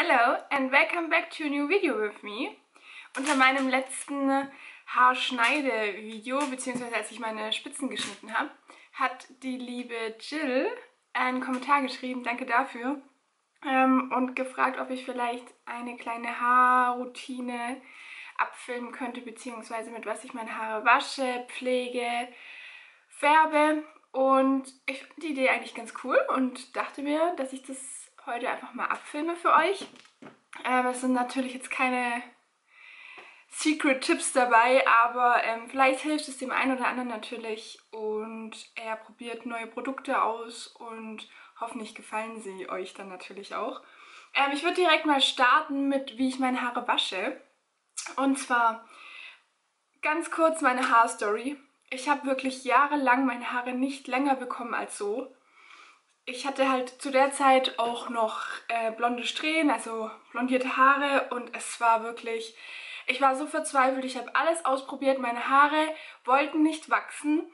Hello and welcome back to a new video with me. Unter meinem letzten Haarschneide-Video, beziehungsweise als ich meine Spitzen geschnitten habe, hat die liebe Jill einen Kommentar geschrieben, danke dafür, und gefragt, ob ich vielleicht eine kleine Haarroutine abfilmen könnte, beziehungsweise mit was ich meine Haare wasche, pflege, färbe. Und ich fand die Idee eigentlich ganz cool und dachte mir, dass ich das heute einfach mal abfilme für euch. Es sind natürlich jetzt keine Secret Tipps dabei, aber vielleicht hilft es dem einen oder anderen natürlich und er probiert neue Produkte aus und hoffentlich gefallen sie euch dann natürlich auch. Ich würde direkt mal starten mit, wie ich meine Haare wasche. Und zwar ganz kurz meine Haarstory. Ich habe wirklich jahrelang meine Haare nicht länger bekommen als so. Ich hatte halt zu der Zeit auch noch blonde Strähnen, also blondierte Haare, und es war wirklich... Ich war so verzweifelt, ich habe alles ausprobiert, meine Haare wollten nicht wachsen.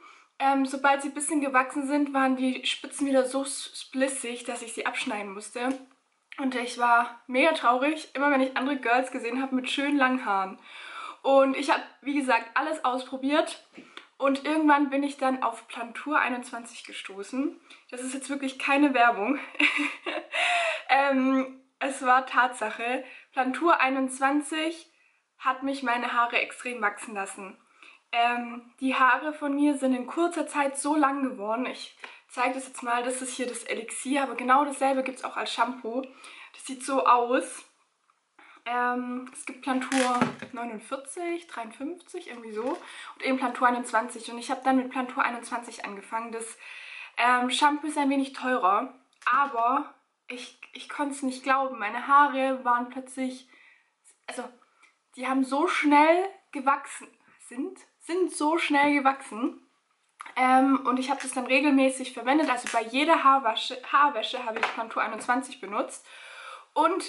Sobald sie ein bisschen gewachsen sind, waren die Spitzen wieder so splissig, dass ich sie abschneiden musste. Und ich war mega traurig, immer wenn ich andere Girls gesehen habe mit schönen langen Haaren. Und ich habe, wie gesagt, alles ausprobiert. Und irgendwann bin ich dann auf Plantur 21 gestoßen. Das ist jetzt wirklich keine Werbung. Es war Tatsache. Plantur 21... hat mich meine Haare extrem wachsen lassen. Die Haare von mir sind in kurzer Zeit so lang geworden. Ich zeige das jetzt mal. Das ist hier das Elixier, aber genau dasselbe gibt es auch als Shampoo. Das sieht so aus. Es gibt Plantur 49, 53, irgendwie so. Und eben Plantur 21. Und ich habe dann mit Plantur 21 angefangen. Das Shampoo ist ein wenig teurer. Aber ich konnte es nicht glauben. Meine Haare waren plötzlich... Also... Die haben so schnell gewachsen, sind so schnell gewachsen, und ich habe das dann regelmäßig verwendet. Also bei jeder Haarwäsche habe ich Plantur 21 benutzt. Und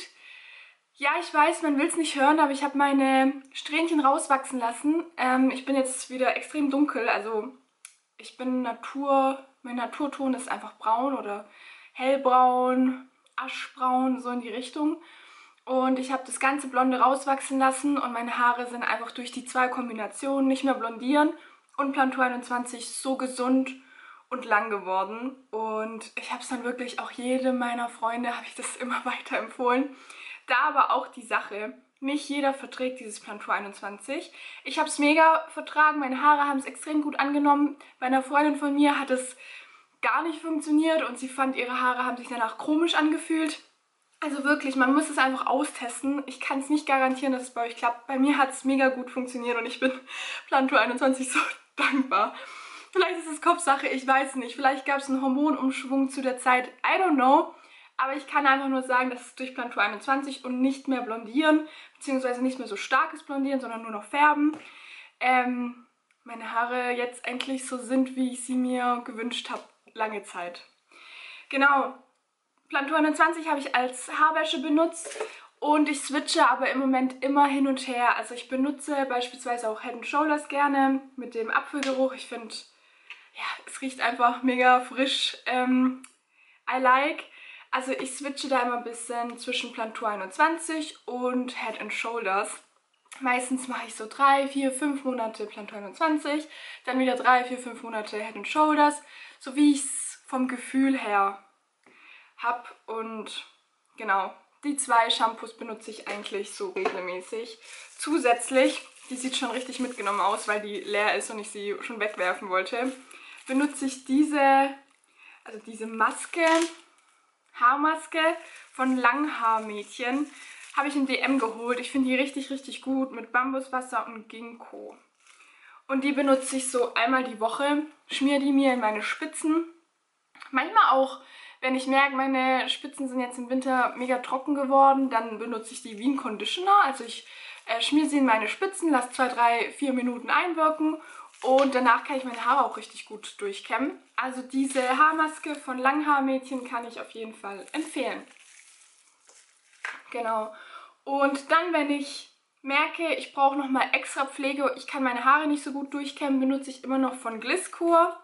ja, ich weiß, man will es nicht hören, aber ich habe meine Strähnchen rauswachsen lassen. Ich bin jetzt wieder extrem dunkel, also ich bin mein Naturton ist einfach braun oder hellbraun, aschbraun, so in die Richtung. Und ich habe das ganze Blonde rauswachsen lassen und meine Haare sind einfach durch die zwei Kombinationen, nicht mehr blondieren und Plantur 21, so gesund und lang geworden. Und ich habe es dann wirklich auch jedem meiner Freunde, habe ich das immer weiter empfohlen. Da aber auch die Sache, nicht jeder verträgt dieses Plantur 21. Ich habe es mega vertragen, meine Haare haben es extrem gut angenommen. Bei einer Freundin von mir hat es gar nicht funktioniert und sie fand, ihre Haare haben sich danach komisch angefühlt. Also wirklich, man muss es einfach austesten. Ich kann es nicht garantieren, dass es bei euch klappt. Bei mir hat es mega gut funktioniert und ich bin Plantur 21 so dankbar. Vielleicht ist es Kopfsache, ich weiß nicht. Vielleicht gab es einen Hormonumschwung zu der Zeit, I don't know. Aber ich kann einfach nur sagen, dass es durch Plantur 21 und nicht mehr blondieren, beziehungsweise nicht mehr so starkes Blondieren, sondern nur noch färben, meine Haare jetzt endlich so sind, wie ich sie mir gewünscht habe, lange Zeit. Genau. Plantur 21 habe ich als Haarwäsche benutzt und ich switche aber im Moment immer hin und her. Also ich benutze beispielsweise auch Head and Shoulders gerne mit dem Apfelgeruch. Ich finde, ja, es riecht einfach mega frisch. I like. Also ich switche da immer ein bisschen zwischen Plantur 21 und Head and Shoulders. Meistens mache ich so 3, 4, 5 Monate Plantur 21, dann wieder 3, 4, 5 Monate Head and Shoulders, so wie ich es vom Gefühl her habe. Und genau, die zwei Shampoos benutze ich eigentlich so regelmäßig. Zusätzlich, die sieht schon richtig mitgenommen aus, weil die leer ist und ich sie schon wegwerfen wollte, benutze ich diese Maske, Haarmaske von Langhaarmädchen, habe ich im DM geholt. Ich finde die richtig, richtig gut mit Bambuswasser und Ginkgo. Und die benutze ich so einmal die Woche, schmiere die mir in meine Spitzen. Manchmal auch, wenn ich merke, meine Spitzen sind jetzt im Winter mega trocken geworden, dann benutze ich die wie ein Conditioner. Also ich schmiere sie in meine Spitzen, lasse 2, 3, 4 Minuten einwirken und danach kann ich meine Haare auch richtig gut durchkämmen. Also diese Haarmaske von Langhaarmädchen kann ich auf jeden Fall empfehlen. Genau. Und dann, wenn ich merke, ich brauche nochmal extra Pflege, ich kann meine Haare nicht so gut durchkämmen, benutze ich immer noch von Gliss Kur.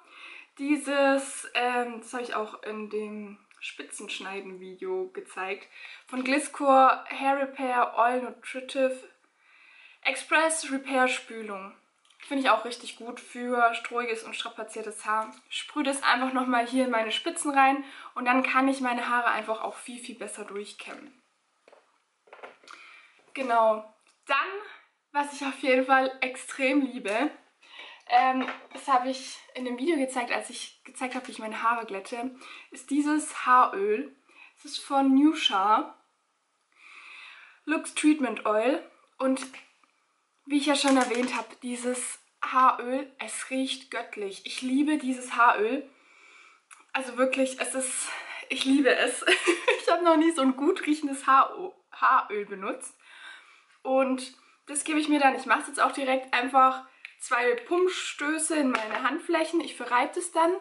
Das habe ich auch in dem Spitzenschneiden-Video gezeigt. Von Gliss Kur, Hair Repair, Oil Nutritive, Express Repair Spülung. Finde ich auch richtig gut für strohiges und strapaziertes Haar. Ich sprühe das einfach nochmal hier in meine Spitzen rein und dann kann ich meine Haare einfach auch viel, viel besser durchkämmen. Genau. Dann, was ich auf jeden Fall extrem liebe, das habe ich in dem Video gezeigt, als ich gezeigt habe, wie ich meine Haare glätte, ist dieses Haaröl. Es ist von Nusha, Lux Treatment Oil. Und wie ich ja schon erwähnt habe, dieses Haaröl, es riecht göttlich. Ich liebe dieses Haaröl. Also wirklich, es ist, ich liebe es. Ich habe noch nie so ein gut riechendes Haaröl benutzt. Und das gebe ich mir dann. Ich mache es jetzt auch direkt einfach 2 Pumpstöße in meine Handflächen. Ich verreibe das dann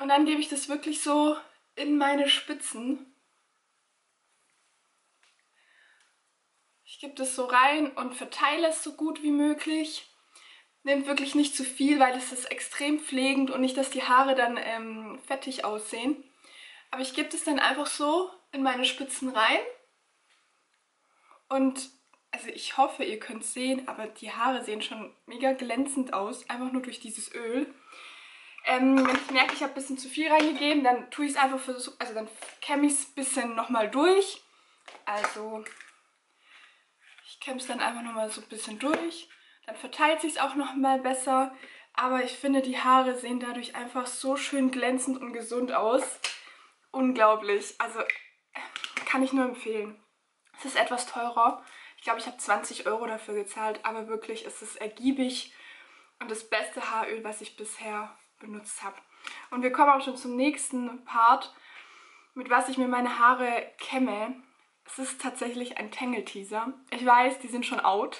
und dann gebe ich das wirklich so in meine Spitzen. Ich gebe das so rein und verteile es so gut wie möglich. Nehmt wirklich nicht zu viel, weil es ist extrem pflegend und nicht, dass die Haare dann fettig aussehen. Aber ich gebe das dann einfach so in meine Spitzen rein und also ich hoffe, ihr könnt es sehen, aber die Haare sehen schon mega glänzend aus, einfach nur durch dieses Öl. Wenn ich merke, ich habe ein bisschen zu viel reingegeben, dann tue ich es einfach, also dann kämme ich es ein bisschen nochmal durch. Also ich kämme es dann einfach nochmal so ein bisschen durch, dann verteilt sich es auch nochmal besser. Aber ich finde, die Haare sehen dadurch einfach so schön glänzend und gesund aus. Unglaublich, also kann ich nur empfehlen. Es ist etwas teurer. Ich glaube, ich habe 20 € dafür gezahlt, aber wirklich ist es ergiebig und das beste Haaröl, was ich bisher benutzt habe. Und wir kommen auch schon zum nächsten Part, mit was ich mir meine Haare kämme. Es ist tatsächlich ein Tangle Teaser. Ich weiß, die sind schon out.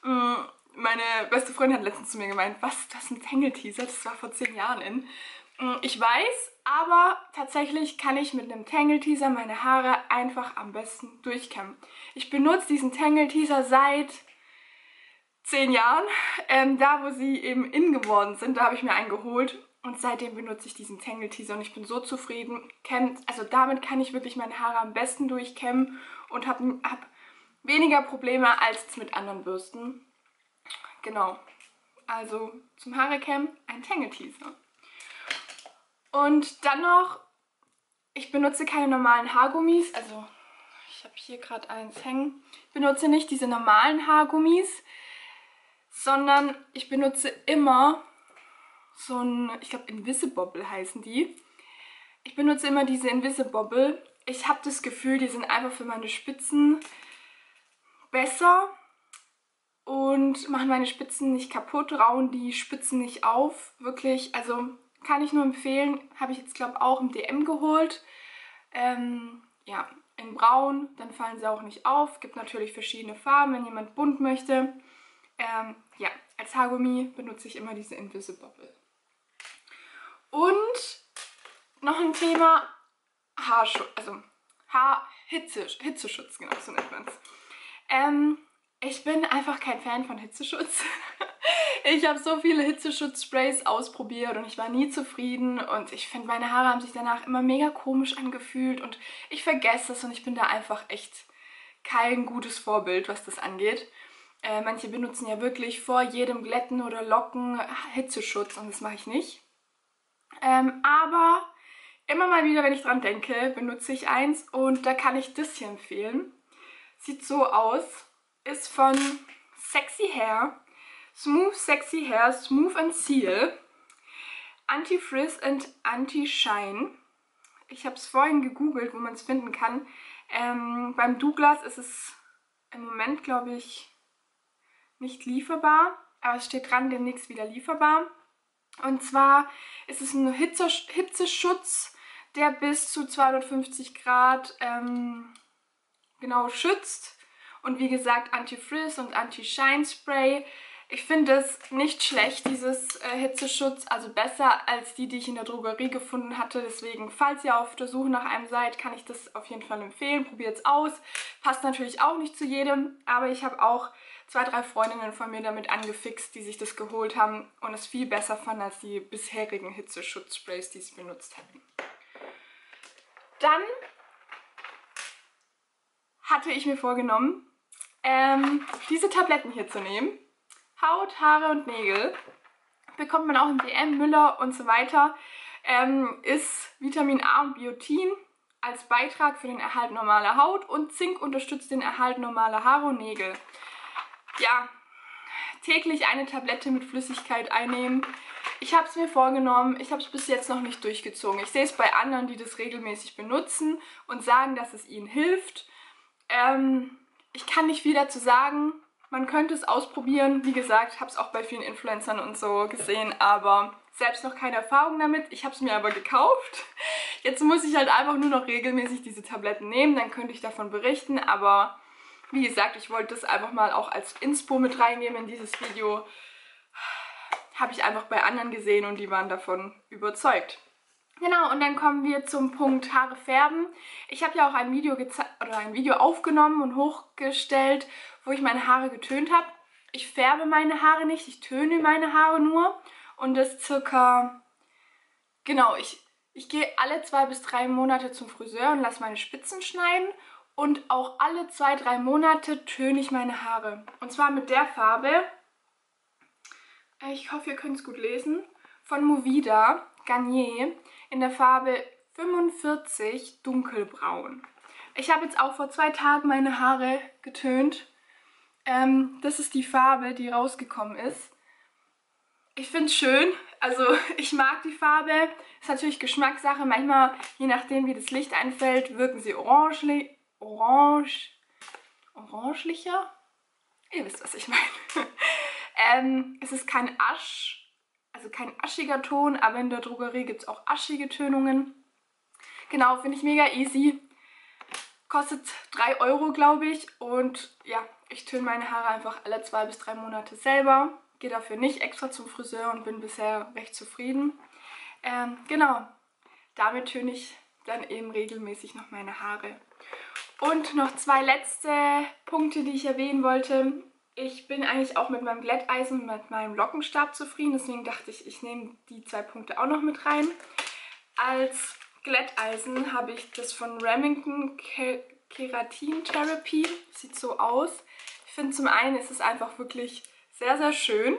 Meine beste Freundin hat letztens zu mir gemeint, was, das ist ein Tangle Teaser? Das war vor 10 Jahren in. Ich weiß, aber tatsächlich kann ich mit einem Tangle Teaser meine Haare einfach am besten durchkämmen. Ich benutze diesen Tangle Teaser seit 10 Jahren. Da, wo sie eben in geworden sind, da habe ich mir einen geholt. Und seitdem benutze ich diesen Tangle Teaser und ich bin so zufrieden. Also damit kann ich wirklich meine Haare am besten durchkämmen und habe weniger Probleme als mit anderen Bürsten. Genau. Also zum Haarekämmen ein Tangle Teaser. Und dann noch, ich benutze keine normalen Haargummis, also ich habe hier gerade eins hängen. Ich benutze nicht diese normalen Haargummis, sondern ich benutze immer so ein, ich glaube Invisibobble heißen die. Ich benutze immer diese Invisibobble. Ich habe das Gefühl, die sind einfach für meine Spitzen besser und machen meine Spitzen nicht kaputt, rauen die Spitzen nicht auf. Wirklich, also kann ich nur empfehlen. Habe ich jetzt, glaube ich, auch im DM geholt. Ja, in braun, dann fallen sie auch nicht auf. Gibt natürlich verschiedene Farben, wenn jemand bunt möchte. Ja, als Haargummi benutze ich immer diese Invisibobble. Und noch ein Thema, Haarschutz, also Hitzeschutz, genau, so nennt man es. Ich bin einfach kein Fan von Hitzeschutz. Ich habe so viele Hitzeschutzsprays ausprobiert und ich war nie zufrieden und ich finde, meine Haare haben sich danach immer mega komisch angefühlt und ich vergesse es und ich bin da einfach echt kein gutes Vorbild, was das angeht. Manche benutzen ja wirklich vor jedem Glätten oder Locken Hitzeschutz und das mache ich nicht. Aber immer mal wieder, wenn ich dran denke, benutze ich eins und da kann ich das hier empfehlen. Sieht so aus, ist von Sexy Hair. Smooth Sexy Hair, Smooth and Seal, Anti-Frizz and Anti-Shine. Ich habe es vorhin gegoogelt, wo man es finden kann. Beim Douglas ist es im Moment, glaube ich, nicht lieferbar. Aber es steht dran, demnächst wieder lieferbar. Und zwar ist es ein Hitzeschutz, der bis zu 250 Grad genau schützt. Und wie gesagt, Anti-Frizz und Anti-Shine-Spray. Ich finde es nicht schlecht, dieses Hitzeschutz, also besser als die ich in der Drogerie gefunden hatte. Deswegen, falls ihr auf der Suche nach einem seid, kann ich das auf jeden Fall empfehlen. Probiert es aus. Passt natürlich auch nicht zu jedem, aber ich habe auch 2, 3 Freundinnen von mir damit angefixt, die sich das geholt haben und es viel besser fanden als die bisherigen Hitzeschutzsprays, die sie benutzt hatten. Dann hatte ich mir vorgenommen, diese Tabletten hier zu nehmen. Haut, Haare und Nägel. Bekommt man auch im DM, Müller und so weiter. Ist Vitamin A und Biotin als Beitrag für den Erhalt normaler Haut und Zink unterstützt den Erhalt normaler Haare und Nägel. Ja, täglich eine Tablette mit Flüssigkeit einnehmen. Ich habe es mir vorgenommen, ich habe es bis jetzt noch nicht durchgezogen. Ich sehe es bei anderen, die das regelmäßig benutzen und sagen, dass es ihnen hilft. Ich kann nicht viel dazu sagen, man könnte es ausprobieren. Wie gesagt, habe es auch bei vielen Influencern und so gesehen, aber selbst noch keine Erfahrung damit. Ich habe es mir aber gekauft. Jetzt muss ich halt einfach nur noch regelmäßig diese Tabletten nehmen, dann könnte ich davon berichten. Aber wie gesagt, ich wollte das einfach mal auch als Inspo mit reinnehmen in dieses Video. Habe ich einfach bei anderen gesehen und die waren davon überzeugt. Genau, und dann kommen wir zum Punkt Haare färben. Ich habe ja auch ein Video aufgenommen und hochgestellt, wo ich meine Haare getönt habe. Ich färbe meine Haare nicht, ich töne meine Haare nur. Und das circa, genau, ich gehe alle 2 bis 3 Monate zum Friseur und lasse meine Spitzen schneiden. Und auch alle 2, 3 Monate töne ich meine Haare. Und zwar mit der Farbe, ich hoffe, ihr könnt es gut lesen, von Movida Garnier in der Farbe 45 dunkelbraun. Ich habe jetzt auch vor 2 Tagen meine Haare getönt. Das ist die Farbe, die rausgekommen ist. Ich finde es schön, also ich mag die Farbe. Ist natürlich Geschmackssache. Manchmal, je nachdem wie das Licht einfällt, wirken sie oranglicher. Ihr wisst, was ich meine. Es ist kein Asch, also kein aschiger Ton, aber in der Drogerie gibt es auch aschige Tönungen. Genau, finde ich mega easy. Kostet 3 €, glaube ich. Und ja, ich töne meine Haare einfach alle 2 bis 3 Monate selber. Gehe dafür nicht extra zum Friseur und bin bisher recht zufrieden. Genau, damit töne ich dann eben regelmäßig noch meine Haare. Und noch 2 letzte Punkte, die ich erwähnen wollte. Ich bin eigentlich auch mit meinem Glätteisen und mit meinem Lockenstab zufrieden. Deswegen dachte ich, ich nehme die 2 Punkte auch noch mit rein. Als Glätteisen habe ich das von Remington Keratin Therapy. Sieht so aus. Ich finde zum einen ist es einfach wirklich sehr, sehr schön.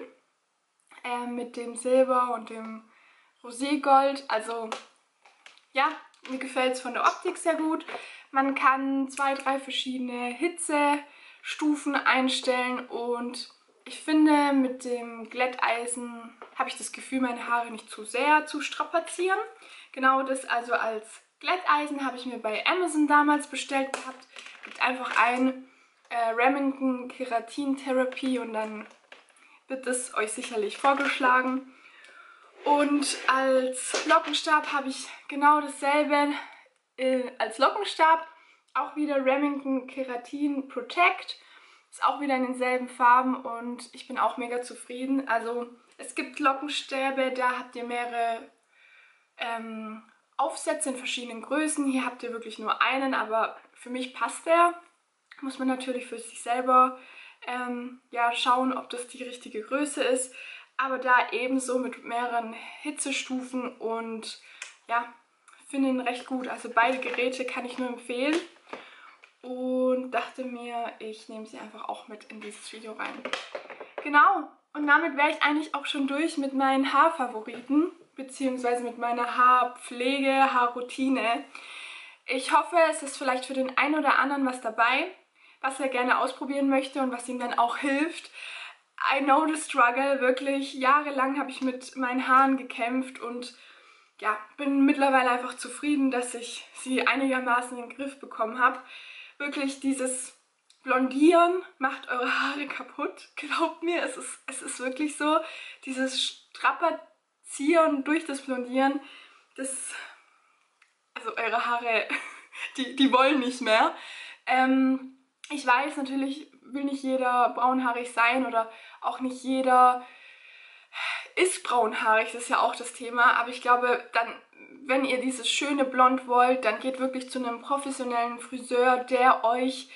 Mit dem Silber und dem Roségold. Also ja, mir gefällt es von der Optik sehr gut. Man kann 2, 3 verschiedene Hitzestufen einstellen und ich finde, mit dem Glätteisen habe ich das Gefühl, meine Haare nicht zu sehr zu strapazieren. Genau das also als Glätteisen habe ich mir bei Amazon damals bestellt gehabt. Gibt einfach ein Remington Keratin Therapy und dann wird es euch sicherlich vorgeschlagen. Und als Lockenstab habe ich genau dasselbe als Lockenstab. Auch wieder Remington Keratin Protect. Ist auch wieder in denselben Farben und ich bin auch mega zufrieden. Also es gibt Lockenstäbe, da habt ihr mehrere Aufsätze in verschiedenen Größen. Hier habt ihr wirklich nur einen, aber für mich passt der. Muss man natürlich für sich selber ja, schauen, ob das die richtige Größe ist. Aber da ebenso mit mehreren Hitzestufen und ja, finde ihn recht gut. Also beide Geräte kann ich nur empfehlen. Und dachte mir, ich nehme sie einfach auch mit in dieses Video rein. Genau, und damit wäre ich eigentlich auch schon durch mit meinen Haarfavoriten, beziehungsweise mit meiner Haarpflege, Haarroutine. Ich hoffe, es ist vielleicht für den einen oder anderen was dabei, was er gerne ausprobieren möchte und was ihm dann auch hilft. I know the struggle, wirklich jahrelang habe ich mit meinen Haaren gekämpft und ja, bin mittlerweile einfach zufrieden, dass ich sie einigermaßen in den Griff bekommen habe. Wirklich, dieses Blondieren macht eure Haare kaputt. Glaubt mir, es ist wirklich so. Dieses Strapazieren durch das Blondieren, das, also eure Haare, die wollen nicht mehr. Ich weiß, natürlich will nicht jeder braunhaarig sein oder auch nicht jeder ist braunhaarig, das ist ja auch das Thema, aber ich glaube, dann, wenn ihr dieses schöne Blond wollt, dann geht wirklich zu einem professionellen Friseur, der euch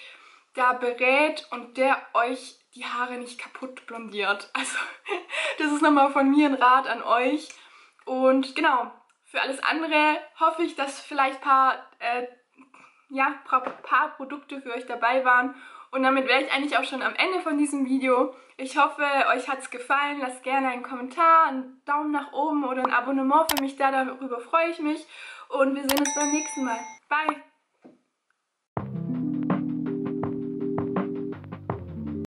da berät und der euch die Haare nicht kaputt blondiert. Also das ist nochmal von mir ein Rat an euch. Und genau, Für alles andere hoffe ich, dass vielleicht ein paar Produkte für euch dabei waren. Und damit wäre ich eigentlich auch schon am Ende von diesem Video. Ich hoffe, euch hat es gefallen. Lasst gerne einen Kommentar, einen Daumen nach oben oder ein Abonnement für mich da. Darüber freue ich mich. Und wir sehen uns beim nächsten Mal. Bye!